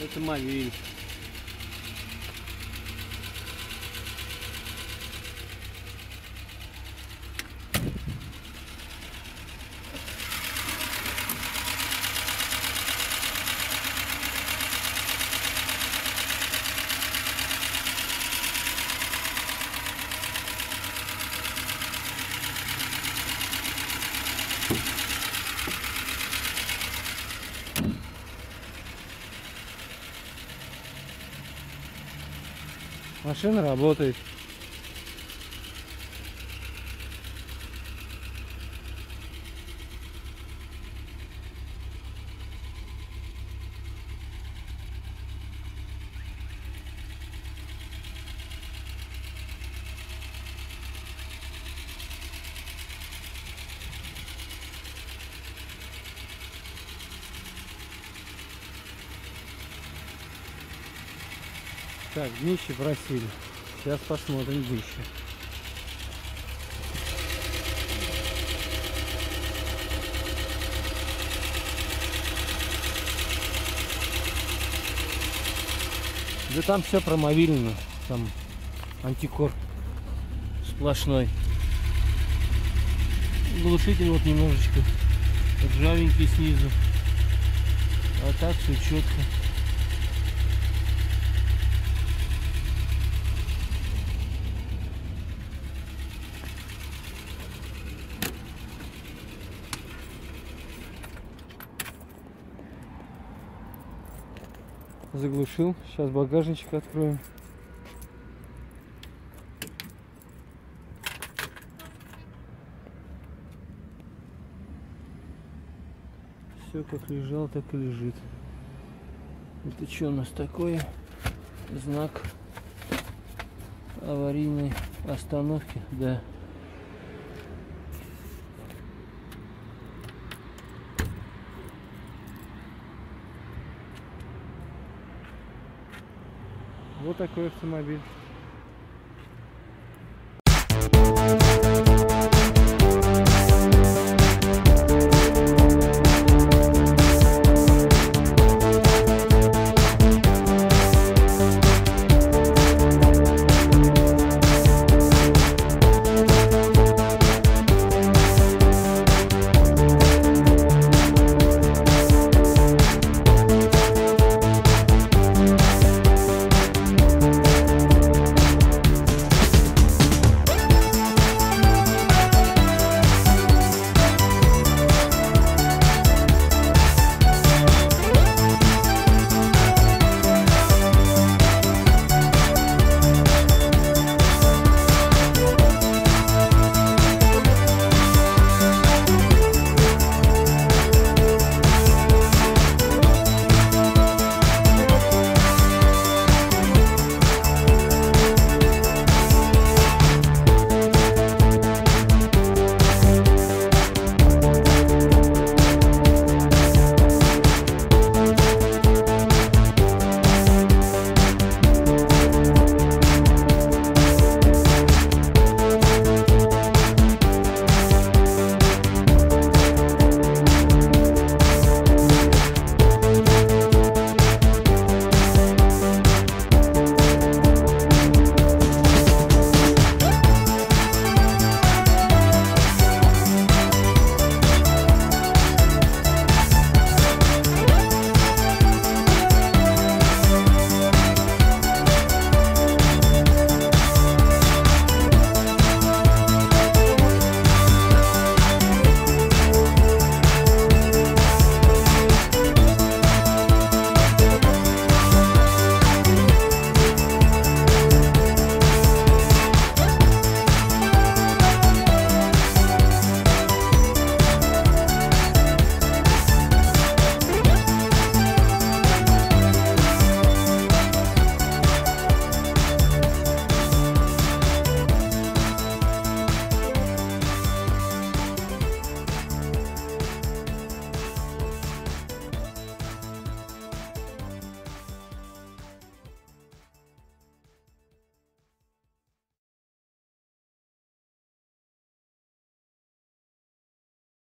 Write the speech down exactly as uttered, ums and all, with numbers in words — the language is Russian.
это моей. Машина работает. Так, днище просили. Сейчас посмотрим днище. Да там все промавилено. Там антикор сплошной. Глушитель вот немножечко ржавенький снизу. А так все четко. Заглушил. Сейчас багажничек откроем. Все как лежал, так и лежит. Это что у нас такое? Знак аварийной остановки. Да. Вот такой автомобиль.